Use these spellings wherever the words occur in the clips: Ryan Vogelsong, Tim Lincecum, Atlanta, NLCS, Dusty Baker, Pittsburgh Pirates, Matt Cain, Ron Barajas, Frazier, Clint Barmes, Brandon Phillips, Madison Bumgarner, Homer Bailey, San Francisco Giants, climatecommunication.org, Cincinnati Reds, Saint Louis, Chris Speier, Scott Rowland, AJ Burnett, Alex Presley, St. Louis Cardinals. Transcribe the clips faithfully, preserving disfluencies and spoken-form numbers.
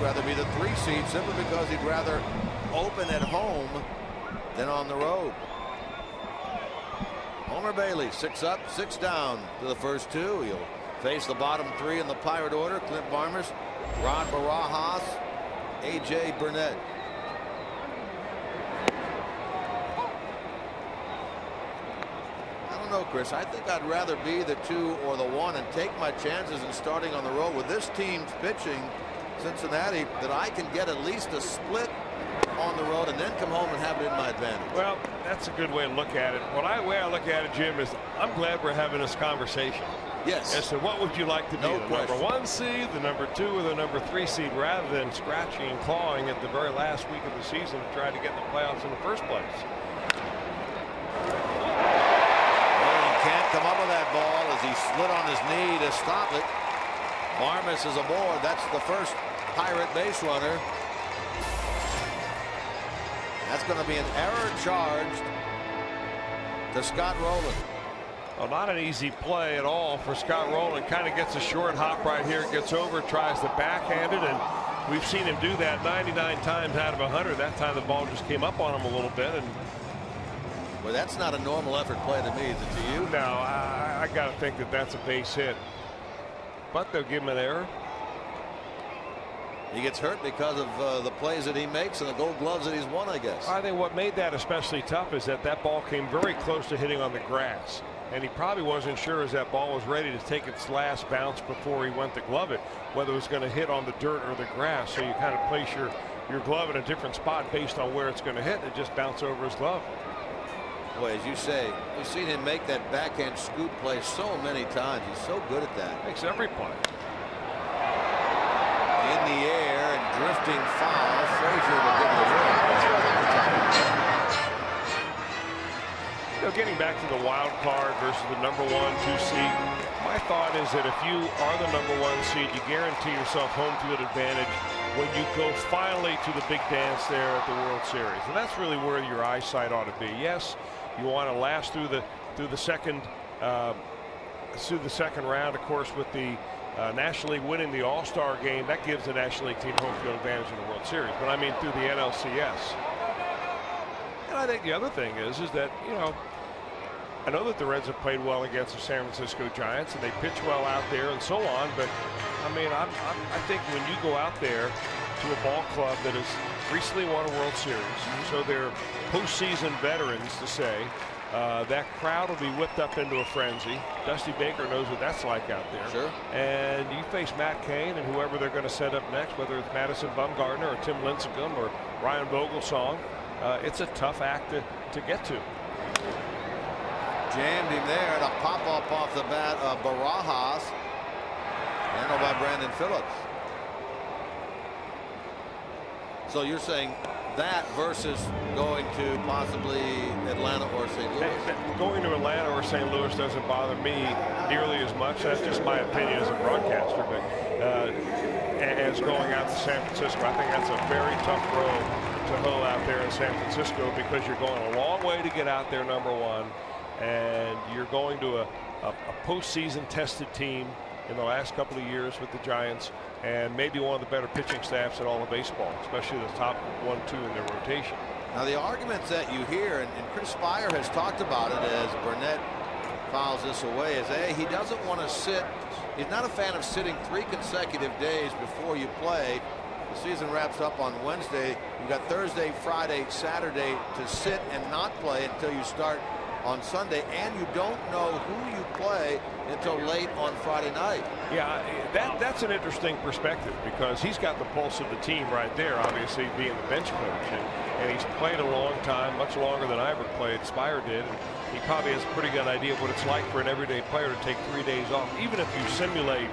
rather be the three seed simply because he'd rather open at home than on the road. Homer Bailey, six up, six down to the first two. He'll face the bottom three in the Pirate order: Clint Barmes, Ron Barajas, A J Burnett. No, Chris, I think I'd rather be the two or the one and take my chances in starting on the road with this team's pitching, Cincinnati, that I can get at least a split on the road and then come home and have it in my advantage. Well, that's a good way to look at it. What I way I look at it, Jim, is I'm glad we're having this conversation. Yes. As to what would you like to do? No the question. Number one seed, the number two, or the number three seed, rather than scratching and clawing at the very last week of the season to try to get in the playoffs in the first place. Can't come up with that ball as he slid on his knee to stop it. Barmes is aboard. That's the first Pirate base runner. That's going to be an error charged to Scott Rowland. Well, not an easy play at all for Scott Rowland. Kind of gets a short hop right here, gets over, tries to backhand it, and we've seen him do that ninety-nine times out of one hundred. That time the ball just came up on him a little bit, and well, that's not a normal effort play to me. Is it to you? No, I, I got to think that that's a base hit. But they'll give him an error. He gets hurt because of uh, the plays that he makes and the gold gloves that he's won, I guess. I think what made that especially tough is that that ball came very close to hitting on the grass. And he probably wasn't sure as that ball was ready to take its last bounce before he went to glove it, whether it was going to hit on the dirt or the grass. So you kind of place your, your glove in a different spot based on where it's going to hit and just bounce over his glove. Boy, as you say, we've seen him make that backhand scoop play so many times. He's so good at that. Makes every play. In the air and drifting foul. Frazier will give it a win. You know, getting back to the wild card versus the number one, two seed, my thought is that if you are the number one seed, you guarantee yourself home field advantage when you go finally to the big dance there at the World Series. And that's really where your eyesight ought to be. Yes, you want to last through the through the second uh, through the second round, of course, with the uh, National League winning the All-Star game. That gives the National League team home field advantage in the World Series. But I mean through the N L C S. And I think the other thing is is that, you know, I know that the Reds have played well against the San Francisco Giants and they pitch well out there and so on, but I mean, I'm, I'm, I think when you go out there to a ball club that has recently won a World Series, so they're postseason veterans to say, uh, that crowd will be whipped up into a frenzy. Dusty Baker knows what that's like out there. Sure. And you face Matt Cain and whoever they're going to set up next, whether it's Madison Bumgarner or Tim Lincecum or Ryan Vogelsong, uh, it's a tough act to, to get to. Jammed him there and a pop up off the bat of Barajas, handled by Brandon Phillips. So you're saying that versus going to possibly Atlanta or Saint Louis? That, going to Atlanta or Saint Louis doesn't bother me nearly as much. That's just my opinion as a broadcaster. But uh, as going out to San Francisco, I think that's a very tough road to hoe out there in San Francisco because you're going a long way to get out there, number one. And you're going to a, a, a postseason tested team in the last couple of years with the Giants and maybe one of the better pitching staffs in all of baseball, especially the top one, two in their rotation. Now, the arguments that you hear, and, and Chris Speier has talked about it as Burnett fouls this away, is A, he doesn't want to sit. He's not a fan of sitting three consecutive days before you play. The season wraps up on Wednesday. You've got Thursday, Friday, Saturday to sit and not play until you start on Sunday, and you don't know who you play until late on Friday night. Yeah, that that's an interesting perspective because he's got the pulse of the team right there, obviously being the bench coach, and, and he's played a long time, much longer than I ever played. Speier did, and he probably has a pretty good idea of what it's like for an everyday player to take three days off, even if you simulate,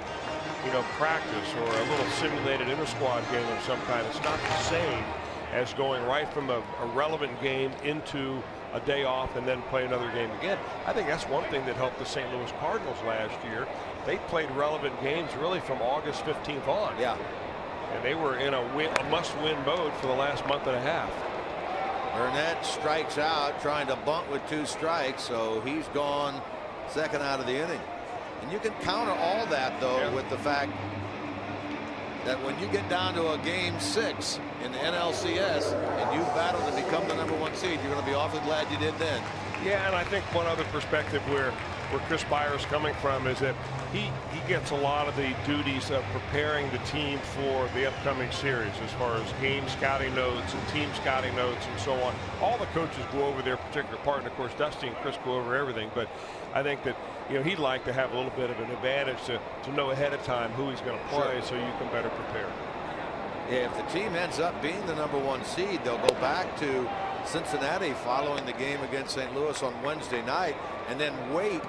you know, practice or a little simulated inter-squad game of some kind. It's not the same as going right from a, a relevant game into a day off and then play another game again. I think that's one thing that helped the Saint Louis Cardinals last year. They played relevant games really from August fifteenth on. Yeah. And they were in a, win, a must-win mode for the last month and a half. Burnett strikes out, trying to bunt with two strikes, so he's gone second out of the inning. And you can counter all that, though, yeah, with the fact that when you get down to a game six in the N L C S and you battle to become the number one seed, you're going to be awfully glad you did then. Yeah, and I think one other perspective where where Chris Speier is coming from is that he he gets a lot of the duties of preparing the team for the upcoming series, as far as game scouting notes and team scouting notes and so on. All the coaches go over their particular part, and of course Dusty and Chris go over everything, but I think that, you know, he'd like to have a little bit of an advantage to, to know ahead of time who he's going to play. Sure. So you can better prepare. Yeah, if the team ends up being the number one seed, they'll go back to Cincinnati following the game against Saint Louis on Wednesday night, and then wait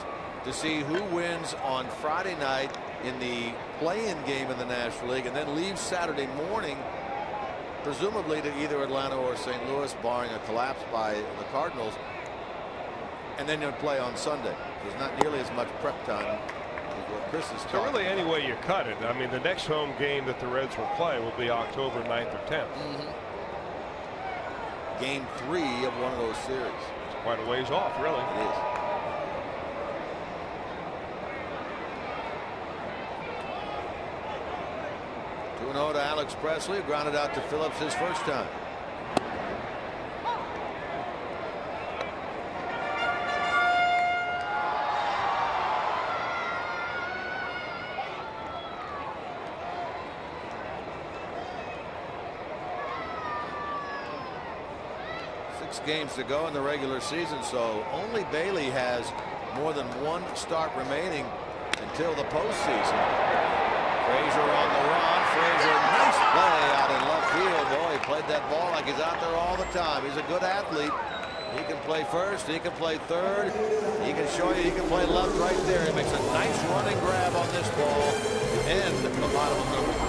to see who wins on Friday night in the play-in game in the National League, and then leave Saturday morning presumably to either Atlanta or Saint Louis, barring a collapse by the Cardinals, and then you'll play on Sunday. There's not nearly as much prep time. So really, any way you cut it, I mean, the next home game that the Reds will play will be October ninth or tenth. Mm-hmm. Game three of one of those series. It's quite a ways off, really. It is. two and oh to Alex Presley, grounded out to Phillips his first time. Games to go in the regular season, so only Bailey has more than one start remaining until the postseason. Frazier on the run. Frazier, nice play out in left field. Boy, he played that ball like he's out there all the time. He's a good athlete. He can play first. He can play third. He can show you. He can play left right there. He makes a nice running grab on this ball to end the bottom of the